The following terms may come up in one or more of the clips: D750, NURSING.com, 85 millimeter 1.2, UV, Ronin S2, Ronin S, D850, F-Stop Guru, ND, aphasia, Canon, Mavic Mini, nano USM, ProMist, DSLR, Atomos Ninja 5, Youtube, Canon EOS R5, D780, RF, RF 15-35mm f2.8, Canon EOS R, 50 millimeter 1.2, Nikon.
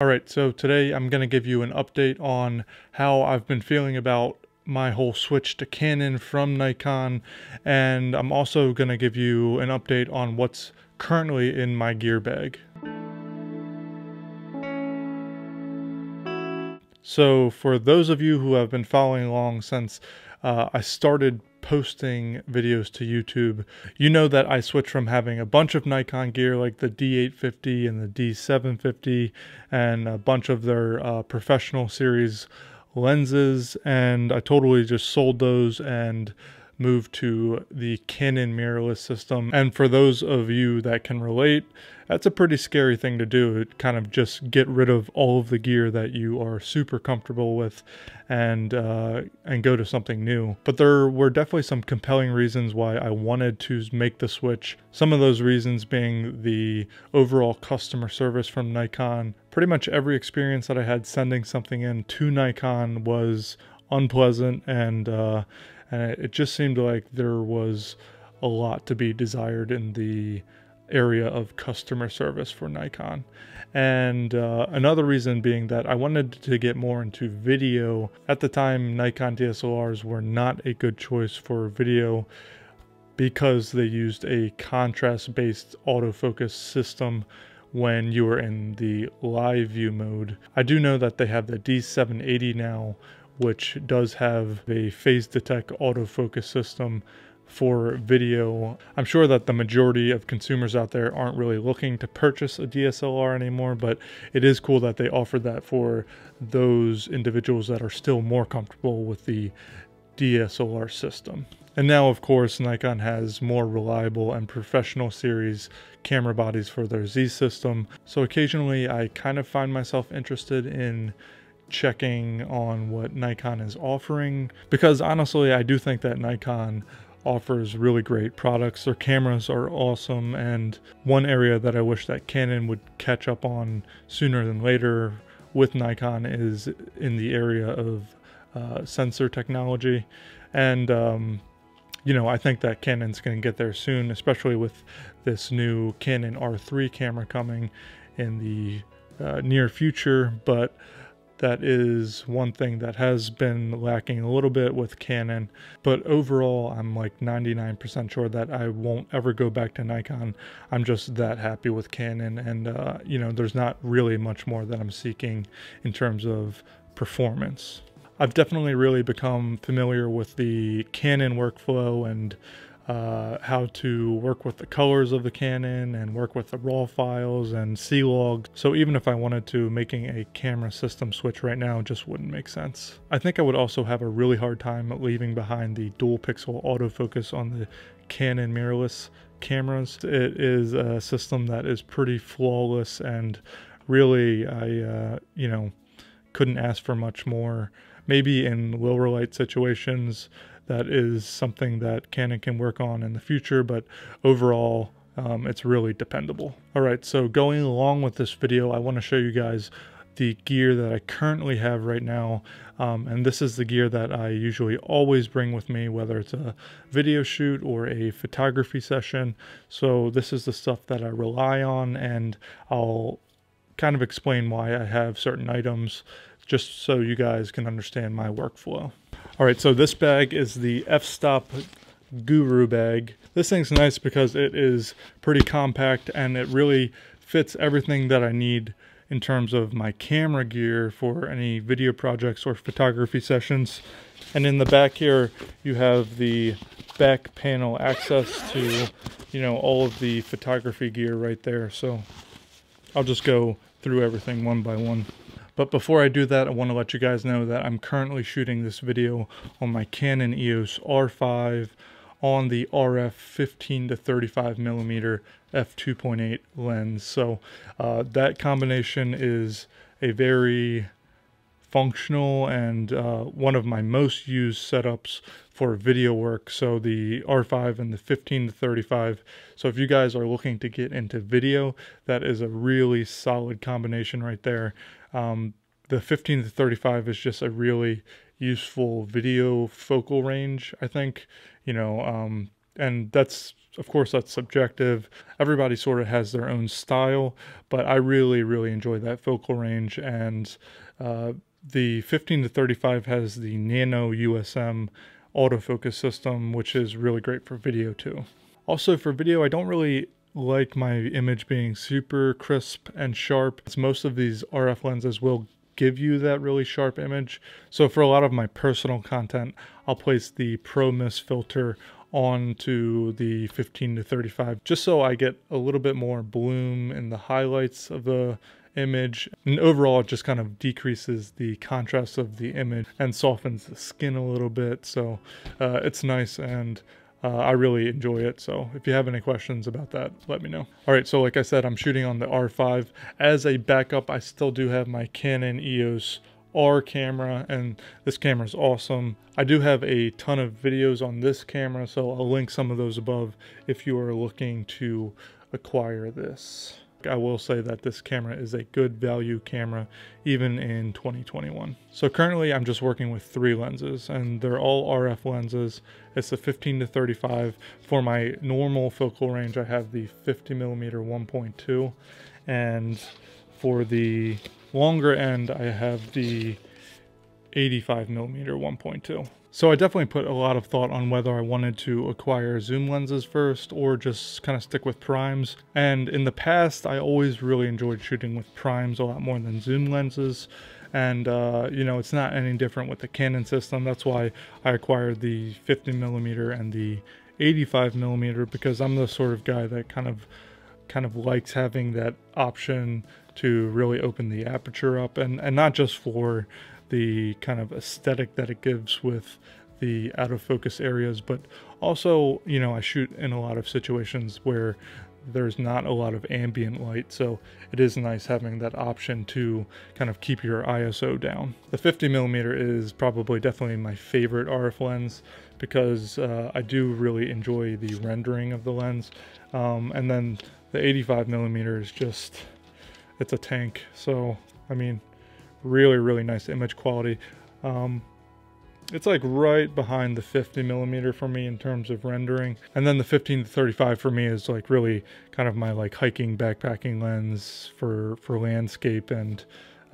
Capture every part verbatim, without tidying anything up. All right, so today I'm going to give you an update on how I've been feeling about my whole switch to Canon from Nikon, and I'm also going to give you an update on what's currently in my gear bag. So for those of you who have been following along since uh, I started posting videos to YouTube, you know that I switched from having a bunch of Nikon gear like the D eight fifty and the D seven fifty and a bunch of their uh, professional series lenses, and I totally just sold those and moved to the Canon mirrorless system. And for those of you that can relate, that's a pretty scary thing to do. It kind of just get rid of all of the gear that you are super comfortable with and uh, and go to something new. But there were definitely some compelling reasons why I wanted to make the switch. Some of those reasons being the overall customer service from Nikon. Pretty much every experience that I had sending something in to Nikon was unpleasant, and uh, and it just seemed like there was a lot to be desired in the area of customer service for Nikon. And uh, another reason being that I wanted to get more into video. At the time, Nikon D S L Rs were not a good choice for video because they used a contrast-based autofocus system when you were in the live view mode. I do know that they have the D seven eighty now, which does have a phase detect autofocus system for video. I'm sure that the majority of consumers out there aren't really looking to purchase a D S L R anymore, but it is cool that they offered that for those individuals that are still more comfortable with the D S L R system. And now, of course, Nikon has more reliable and professional series camera bodies for their Z system. So occasionally I kind of find myself interested in checking on what Nikon is offering, because honestly I do think that Nikon offers really great products. Their cameras are awesome, and one area that I wish that Canon would catch up on sooner than later with Nikon is in the area of uh, sensor technology. And um, you know, I think that Canon's going to get there soon, especially with this new Canon R three camera coming in the uh, near future. But that is one thing that has been lacking a little bit with Canon. But overall, I'm like ninety-nine percent sure that I won't ever go back to Nikon. I'm just that happy with Canon, and uh, you know, there's not really much more that I'm seeking in terms of performance. I've definitely really become familiar with the Canon workflow and Uh, how to work with the colors of the Canon and work with the raw files and C log. So even if I wanted to, making a camera system switch right now just wouldn't make sense. I think I would also have a really hard time leaving behind the dual pixel autofocus on the Canon mirrorless cameras. It is a system that is pretty flawless, and really I, uh, you know, couldn't ask for much more. Maybe in lower light situations, that is something that Canon can work on in the future, but overall, um, it's really dependable. All right, so going along with this video, I wanna show you guys the gear that I currently have right now. Um, and this is the gear that I usually always bring with me, whether it's a video shoot or a photography session. So this is the stuff that I rely on, and I'll kind of explain why I have certain items just so you guys can understand my workflow. All right, so this bag is the F-Stop Guru bag. This thing's nice because it is pretty compact, and it really fits everything that I need in terms of my camera gear for any video projects or photography sessions. And in the back here, you have the back panel access to, you know, all of the photography gear right there. So I'll just go through everything one by one. But before I do that, I want to let you guys know that I'm currently shooting this video on my Canon E O S R five on the R F fifteen to thirty-five millimeter f two point eight lens. So uh, that combination is a very functional and uh, one of my most used setups for video work. So the R five and the fifteen to thirty-five. So if you guys are looking to get into video, that is a really solid combination right there. Um, the fifteen to thirty-five is just a really useful video focal range, I think, you know, um, and that's Of course, that's subjective. Everybody sort of has their own style, but I really, really enjoy that focal range. And uh, the fifteen to thirty-five has the nano U S M autofocus system, which is really great for video too. Also for video, I don't really like my image being super crisp and sharp. It's most of these R F lenses will give you that really sharp image. So for a lot of my personal content, I'll place the ProMist filter onto the fifteen to thirty-five, just so I get a little bit more bloom in the highlights of the image. And overall, it just kind of decreases the contrast of the image and softens the skin a little bit. So uh, it's nice, and uh, I really enjoy it. So if you have any questions about that, let me know. All right, so like I said, I'm shooting on the R five. As a backup, I still do have my Canon E O S R camera, and this camera is awesome. I do have a ton of videos on this camera, so I'll link some of those above if you are looking to acquire this. I will say that this camera is a good value camera, even in twenty twenty-one. So currently I'm just working with three lenses, and they're all R F lenses. It's the fifteen to thirty-five. For my normal focal range, I have the fifty millimeter one point two, and for the longer end, I have the eighty-five millimeter one point two. So I definitely put a lot of thought on whether I wanted to acquire zoom lenses first or just kind of stick with primes. And in the past, I always really enjoyed shooting with primes a lot more than zoom lenses. And, uh, you know, it's not any different with the Canon system. That's why I acquired the fifty millimeter and the eighty-five millimeter, because I'm the sort of guy that kind of kind of likes having that option to really open the aperture up, and, and not just for the kind of aesthetic that it gives with the out of focus areas, but also, you know, I shoot in a lot of situations where there's not a lot of ambient light, so it is nice having that option to kind of keep your I S O down. The fifty millimeter is probably definitely my favorite R F lens, because uh, I do really enjoy the rendering of the lens. Um, and then the eighty-five millimeter is just, it's a tank. So, I mean, really, really nice image quality. Um, it's like right behind the fifty millimeter for me in terms of rendering. And then the fifteen to thirty-five for me is like really kind of my like hiking, backpacking lens for, for landscape and,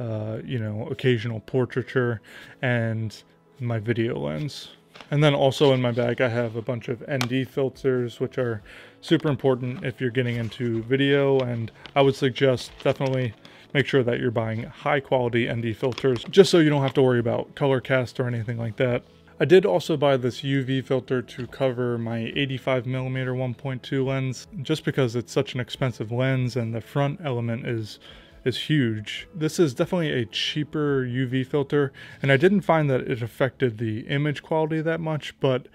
uh, you know, occasional portraiture, and my video lens. And then also in my bag, I have a bunch of N D filters, which are super important if you're getting into video. And I would suggest definitely make sure that you're buying high quality N D filters, just so you don't have to worry about color cast or anything like that. I did also buy this U V filter to cover my eighty-five millimeter one point two lens, just because it's such an expensive lens and the front element is is huge. This is definitely a cheaper U V filter, and I didn't find that it affected the image quality that much, but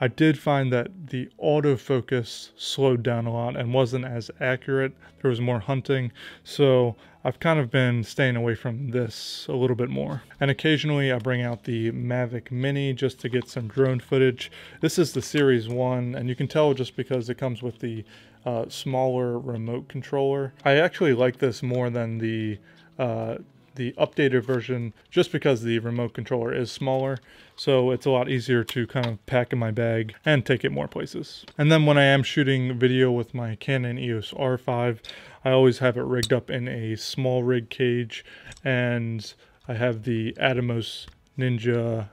I did find that the autofocus slowed down a lot and wasn't as accurate. There was more hunting, so I've kind of been staying away from this a little bit more. And occasionally I bring out the Mavic Mini just to get some drone footage. This is the Series one, and you can tell just because it comes with the uh, smaller remote controller. I actually like this more than the uh, the updated version, just because the remote controller is smaller, so it's a lot easier to kind of pack in my bag and take it more places. And then when I am shooting video with my Canon E O S R five, I always have it rigged up in a small rig cage, and I have the Atomos Ninja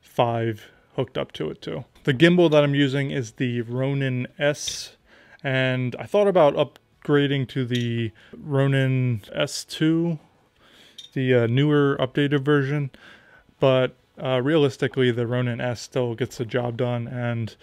five hooked up to it too. The gimbal that I'm using is the Ronin S, and I thought about upgrading to the Ronin S two, the uh, newer updated version, but uh, realistically the Ronin S still gets the job done, and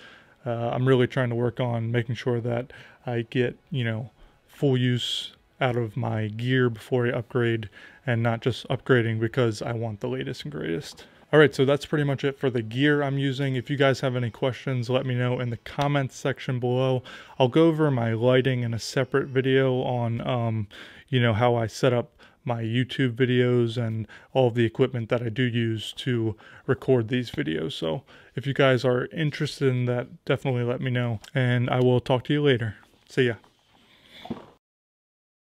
uh, I'm really trying to work on making sure that I get, you know, full use out of my gear before I upgrade, and not just upgrading because I want the latest and greatest. All right, so that's pretty much it for the gear I'm using. If you guys have any questions, let me know in the comments section below. I'll go over my lighting in a separate video on, um, you know, how I set up my YouTube videos and all of the equipment that I do use to record these videos. So if you guys are interested in that, definitely let me know, and I will talk to you later. See ya.